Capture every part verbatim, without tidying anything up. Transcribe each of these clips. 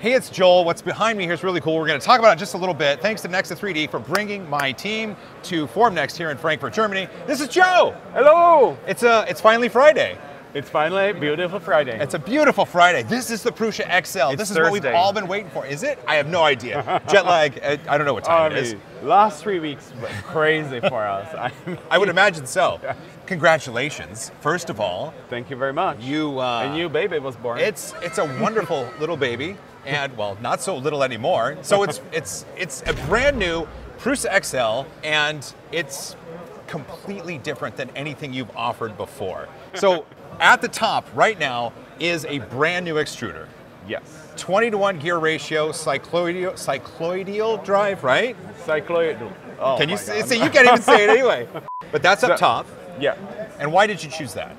Hey, it's Joel. What's behind me here is really cool. We're going to talk about it in just a little bit. Thanks to Nexa three D for bringing my team to Formnext here in Frankfurt, Germany. This is Joe. Hello. It's a, it's finally Friday. It's finally a beautiful Friday. It's a beautiful Friday. This is the Prusa X L. It's this is Thursday. What we've all been waiting for. Is it? I have no idea. Jet lag, I don't know what time I mean, it is. Last three weeks were crazy for us. I, mean, I would imagine so. Congratulations, first of all. Thank you very much. You, uh, a new baby was born. It's it's a wonderful little baby, and well, not so little anymore. So it's, it's, it's a brand new Prusa X L, and it's completely different than anything you've offered before. So. At the top right now is a brand new extruder. Yes. twenty to one gear ratio, cycloidal, cycloidal drive, right? Cycloidal. Oh, can you say, see? You can't even say it anyway. But that's so, up top. Yeah. And why did you choose that?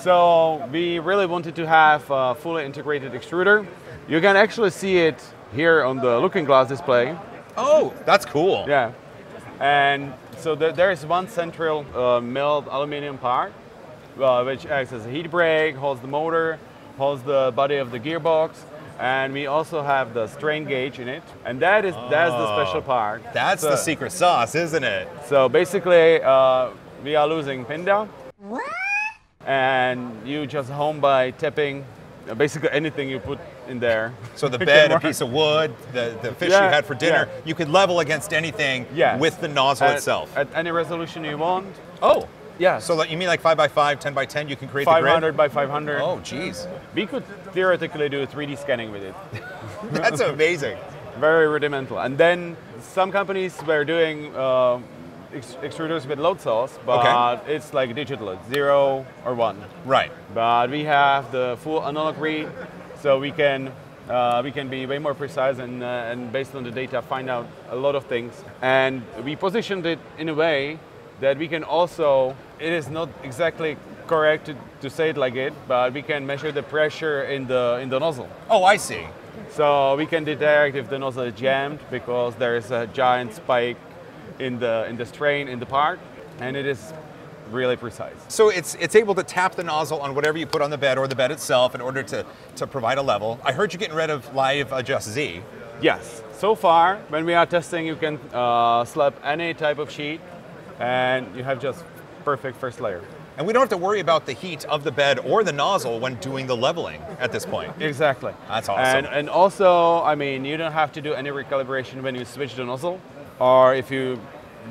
So we really wanted to have a fully integrated extruder. You can actually see it here on the looking glass display. Oh, that's cool. Yeah. And so there, there is one central uh, milled aluminum part. Well, which acts as a heat brake, holds the motor, holds the body of the gearbox, and we also have the strain gauge in it. And that is oh, that's the special part. That's so, the secret sauce, isn't it? So basically, uh, we are losing Pinda. What? And you just home by tapping basically anything you put in there. So the bed, a piece of wood, the, the fish yeah, you had for dinner, yeah. you could level against anything yes. with the nozzle at, itself. At any resolution you want. Oh. Yeah. So you mean like five by five, ten by ten, you can create the grid? five hundred by five hundred. Oh, geez. We could theoretically do three D scanning with it. That's amazing. Very rudimental. And then some companies were doing uh, ex extruders with load cells, but okay. it's like digital, it's zero or one. Right. But we have the full analog read, so we can Uh, we can be way more precise and, uh, and based on the data find out a lot of things. And we positioned it in a way that we can also, it is not exactly correct to, to say it like it, but we can measure the pressure in the in the nozzle. Oh, I see. So we can detect if the nozzle is jammed because there is a giant spike in the in the strain in the part, and it is really precise. So it's it's able to tap the nozzle on whatever you put on the bed or the bed itself in order to, to provide a level. I heard you're getting rid of live adjust Z. Yes. So far, when we are testing, you can uh, slap any type of sheet, and you have just perfect first layer. And we don't have to worry about the heat of the bed or the nozzle when doing the leveling at this point. Exactly. That's awesome. And, and also, I mean, you don't have to do any recalibration when you switch the nozzle or if you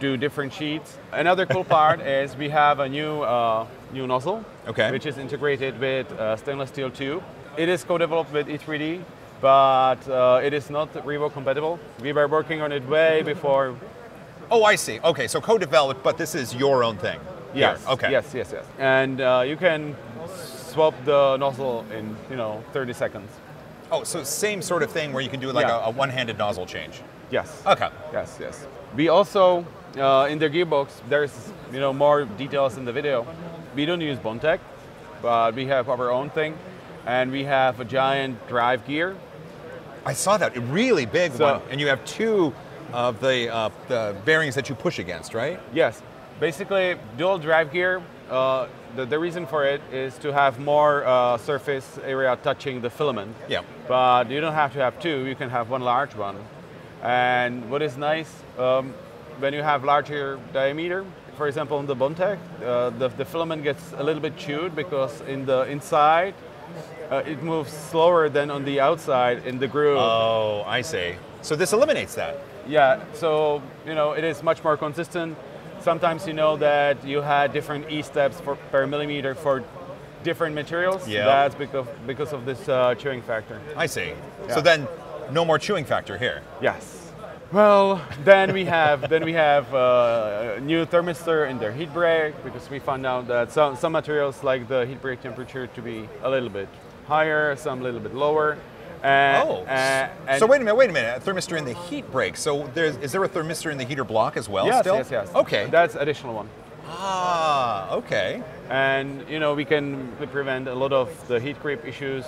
do different sheets. Another cool part is we have a new uh, new nozzle, okay. which is integrated with uh, stainless steel tube. It is co-developed with E three D, but uh, it is not Revo compatible. We were working on it way before. Oh, I see. Okay, so co-developed, but this is your own thing. Yes. Here. Okay. Yes, yes, yes. And uh, you can swap the nozzle in, you know, thirty seconds. Oh, so same sort of thing where you can do like yeah. a, a one-handed nozzle change. Yes. Okay. Yes, yes. We also uh, in the gearbox, there's you know more details in the video. We don't use Bontech, but we have our own thing, and we have a giant drive gear. I saw that, a really big so, one, and you have two. Of the, uh, the bearings that you push against, right? Yes. Basically, dual drive gear, uh, the, the reason for it is to have more uh, surface area touching the filament. Yeah. But you don't have to have two, you can have one large one. And what is nice, um, when you have larger diameter, for example, in the Bontech, uh, the, the filament gets a little bit chewed because in the inside, uh, it moves slower than on the outside in the groove. Oh, I see. So this eliminates that. Yeah, so you know it is much more consistent. Sometimes you know that you had different E steps for, per millimeter for different materials. Yeah, that's because because of this uh, chewing factor. I see. Yeah. So then, no more chewing factor here. Yes. Well, then we have then we have uh, a new thermistor in their heat brake because we found out that some some materials like the heat brake temperature to be a little bit higher, some a little bit lower. Uh, oh, uh, and so wait a minute, wait a minute, a thermistor in the heat brake. So there's, is there a thermistor in the heater block as well yes, still? Yes, yes, yes. Okay. That's additional one. Ah, okay. And, you know, we can prevent a lot of the heat creep issues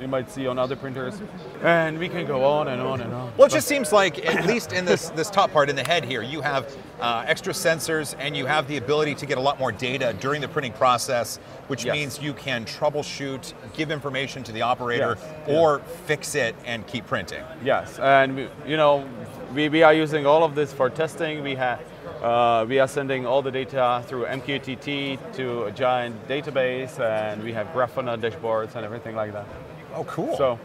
you might see on other printers. And we can go on and on and on. Well, it just seems like, at least in this, this top part in the head here, you have uh, extra sensors and you have the ability to get a lot more data during the printing process, which yes. means you can troubleshoot, give information to the operator, yes. or yeah. fix it and keep printing. Yes, and we, you know, we, we are using all of this for testing. We have Uh, we are sending all the data through M Q T T to a giant database, and we have Grafana dashboards and everything like that. Oh, cool. So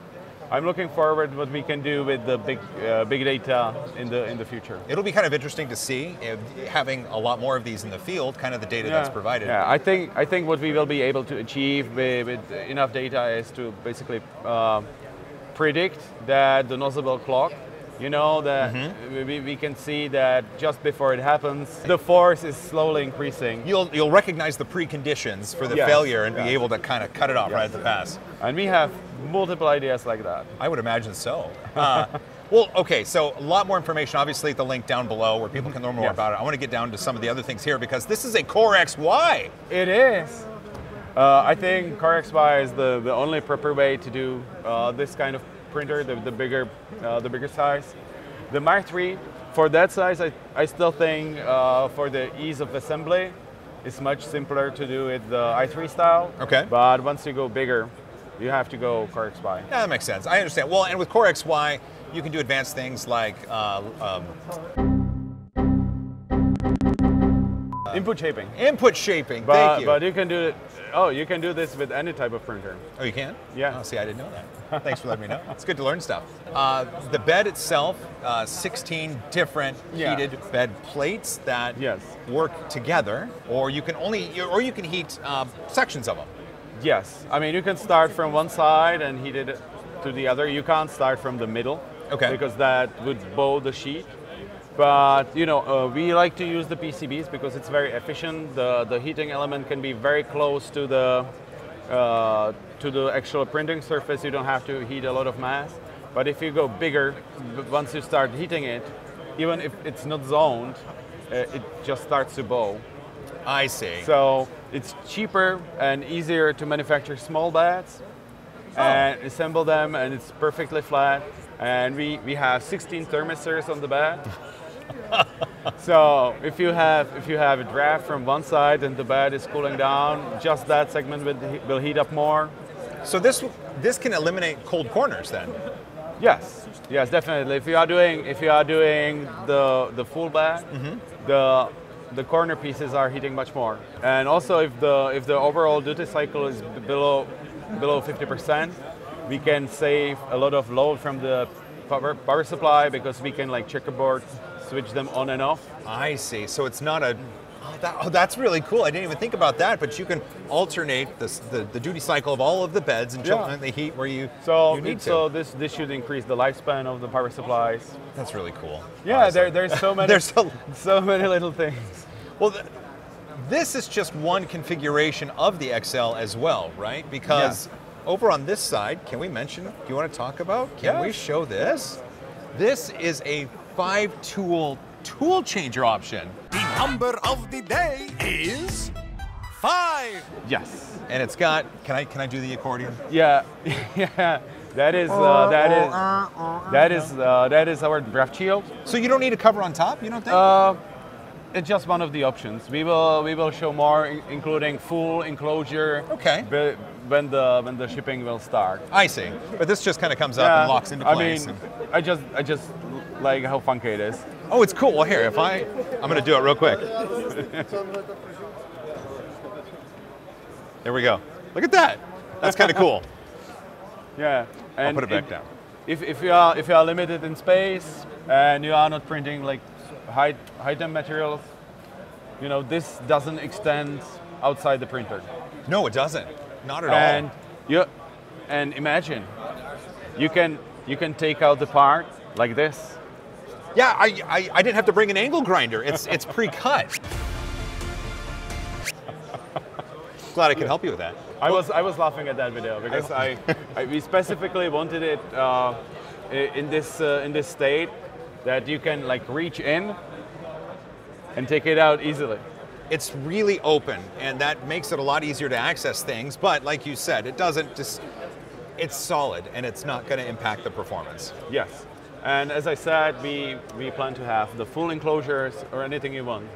I'm looking forward to what we can do with the big, uh, big data in the, in the future. It'll be kind of interesting to see, if, having a lot more of these in the field, kind of the data yeah. that's provided. Yeah, I think, I think what we will be able to achieve with, with enough data is to basically uh, predict that the noticeable clock. You know, that mm-hmm. we, we can see that just before it happens, the force is slowly increasing. You'll, you'll recognize the preconditions for the yes, failure and yes. be able to kind of cut it off yes. right at the pass. And we have multiple ideas like that. I would imagine so. Uh, well, okay, so a lot more information, obviously, at the link down below where people can learn more yes. about it. I want to get down to some of the other things here, because this is a Core X Y. It is. Uh, I think Core X Y is the, the only proper way to do uh, this kind of printer, the, the bigger, uh, the bigger size. The Mark three, for that size, I, I still think uh, for the ease of assembly, it's much simpler to do it the I three style. Okay. But once you go bigger, you have to go Core X Y. Yeah, that makes sense. I understand. Well, and with Core X Y, you can do advanced things like uh, um, input shaping. Input shaping. But, thank you. But you can do it. Oh, you can do this with any type of printer. Oh, you can? Yeah. Oh, see, I didn't know that. Thanks for letting me know. It's good to learn stuff. Uh, the bed itself, uh, sixteen different yeah. heated bed plates that yes. work together, or you can only, or you can heat uh, sections of them. Yes. I mean, you can start from one side and heat it to the other. You can't start from the middle, okay, because that would bow the sheet. But, you know, uh, we like to use the P C Bs because it's very efficient. The, the heating element can be very close to the, uh, to the actual printing surface. You don't have to heat a lot of mass. But if you go bigger, once you start heating it, even if it's not zoned, uh, it just starts to bow. I see. So it's cheaper and easier to manufacture small beds oh. and assemble them, and it's perfectly flat. And we, we have sixteen thermistors on the bed. So if you have if you have a draft from one side and the bed is cooling down, just that segment will, will heat up more. So this this can eliminate cold corners then. Yes, yes, definitely. If you are doing if you are doing the the full bed, mm-hmm. the the corner pieces are heating much more. And also if the if the overall duty cycle is below below fifty percent, we can save a lot of load from the power, power supply, because we can like checkerboard switch them on and off. I see. So it's not a. Oh, that, oh, that's really cool. I didn't even think about that. But you can alternate this, the the duty cycle of all of the beds until yeah. they heat where you, so, you need to. So this this should increase the lifespan of the power supplies. That's really cool. Yeah, honestly. there there's so many there's so, so many little things. Well. The, this is just one configuration of the X L as well, right? Because. Yeah. Over on this side, can we mention, do you want to talk about? Can yes. we show this? This is a five-tool tool changer option. The number of the day is five. Yes. And it's got, can I can I do the accordion? Yeah, yeah. That is uh, that is that is uh, that is our draft shield. So you don't need a cover on top, you don't think? Uh, It's just one of the options. We will we will show more, including full enclosure. Okay. When the when the shipping will start. I see. But this just kind of comes up yeah, and locks into place. I mean, I just I just like how funky it is. Oh, it's cool. Well, here, if I I'm gonna do it real quick. There we go. Look at that. That's kind of cool. Yeah. And I'll put it back it, down. If if you are if you are limited in space and you are not printing like. High, high temp materials, you know, this doesn't extend outside the printer. No, it doesn't. Not at and all. You, and imagine, you can you can take out the part like this. Yeah, I I, I didn't have to bring an angle grinder. It's it's pre-cut. Glad I could help you with that. I was I was laughing at that video because I, I, I we specifically wanted it uh, in this uh, in this state. That you can like reach in and take it out easily. It's really open, and that makes it a lot easier to access things, but like you said, it doesn't just it's solid and it's not going to impact the performance. Yes. And as I said, we, we plan to have the full enclosures or anything you want.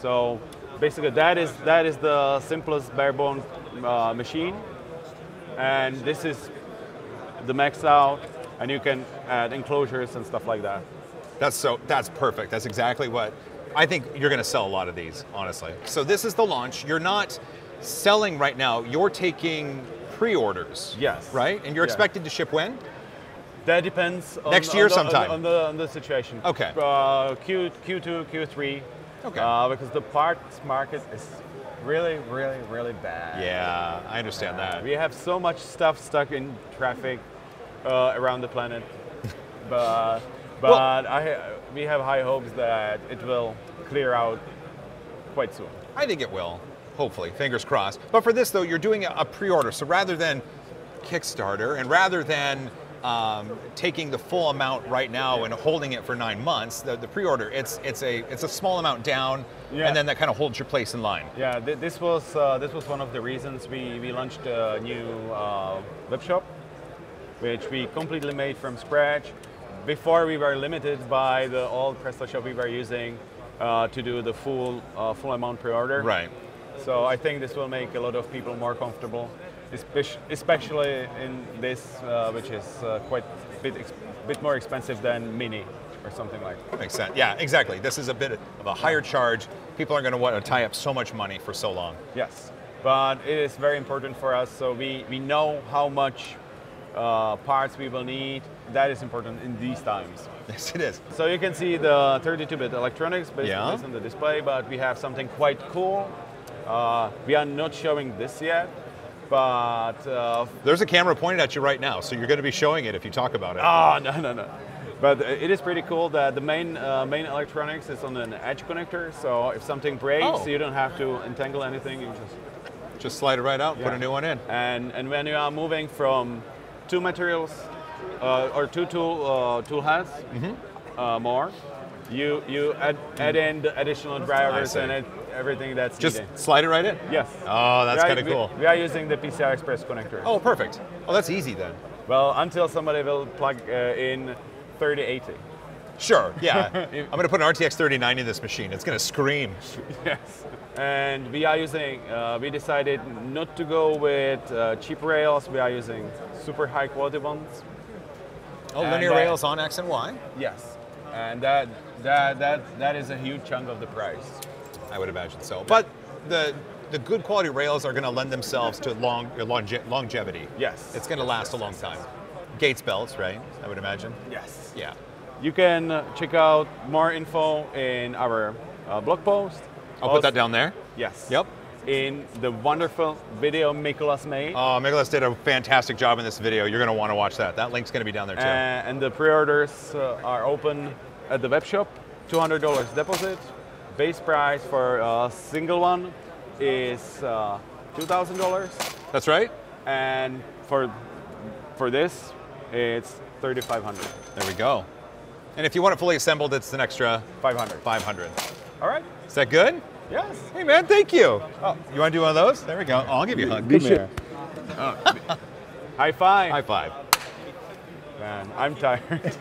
So basically that is, that is the simplest bare bone uh, machine. And this is the max out, and you can add enclosures and stuff like that. That's so, that's perfect. That's exactly what, I think you're going to sell a lot of these, honestly. So this is the launch. You're not selling right now, you're taking pre-orders. Yes. Right? And you're yeah. expected to ship when? That depends on, next year on the, sometime on the, on the on the situation. Okay. Uh, Q Q2, Q3. Okay. Uh, because the parts market is really, really, really bad. Yeah, I understand uh, that. We have so much stuff stuck in traffic uh, around the planet, but but well, I we have high hopes that it will clear out quite soon. I think it will. Hopefully, fingers crossed. But for this though, you're doing a pre-order, so rather than Kickstarter and rather than Um, taking the full amount right now and holding it for nine months, the, the pre-order, it's it's a it's a small amount down, yeah. and then that kind of holds your place in line. Yeah, th this was uh, this was one of the reasons we we launched a new uh, web shop, which we completely made from scratch. Before we were limited by the old PrestaShop we were using uh, to do the full uh, full amount pre-order. Right. So I think this will make a lot of people more comfortable. Especially in this, uh, which is uh, quite a bit, ex bit more expensive than Mini or something like that. Makes sense. Yeah, exactly. This is a bit of a higher charge. People aren't going to want to tie up so much money for so long. Yes, but it is very important for us. So we, we know how much uh, parts we will need. That is important in these times. Yes, it is. So you can see the thirty-two bit electronics based yeah. on the display, but we have something quite cool. Uh, we are not showing this yet. But uh, there's a camera pointed at you right now, so you're going to be showing it if you talk about it. Oh, no, no, no. But it is pretty cool that the main uh, main electronics is on an edge connector, so if something breaks, oh. you don't have to entangle anything. You just just slide it right out, yeah. put a new one in. And and when you are moving from two materials uh, or two tool uh, tool heads mm-hmm. uh, more, you you add add in the additional drivers and it. Everything that's just needed. Slide it right in? Yes. Oh, that's kind of cool. We, we are using the P C I Express connector. Oh, perfect. Oh, that's easy then. Well, until somebody will plug uh, in thirty eighty. Sure, yeah. I'm going to put an R T X thirty ninety in this machine. It's going to scream. Yes. And we are using, uh, we decided not to go with uh, cheap rails. We are using super high quality ones. Oh, and linear that, rails on X and Y? Yes. And that, that, that, that is a huge chunk of the price. I would imagine so. But the the good quality rails are going to lend themselves to long, longe longevity. Yes. It's going to last yes, a long yes, time. Yes. Gates belts, right? I would imagine. Yes. Yeah. You can check out more info in our uh, blog post. I'll also, put that down there. Yes. Yep. In the wonderful video Mikolas made. Oh, Mikolas did a fantastic job in this video. You're going to want to watch that. That link's going to be down there too. Uh, and the pre-orders uh, are open at the web shop. two hundred dollars deposit. Base price for a single one is uh, two thousand dollars. That's right. And for for this, it's thirty-five hundred dollars. There we go. And if you want it fully assembled, it's an extra five hundred dollars. five hundred dollars. All right. Is that good? Yes. Hey man, thank you. Oh, you want to do one of those? There we go. Oh, I'll give you a hug. Come here. Oh. High five. High five. Man, I'm tired.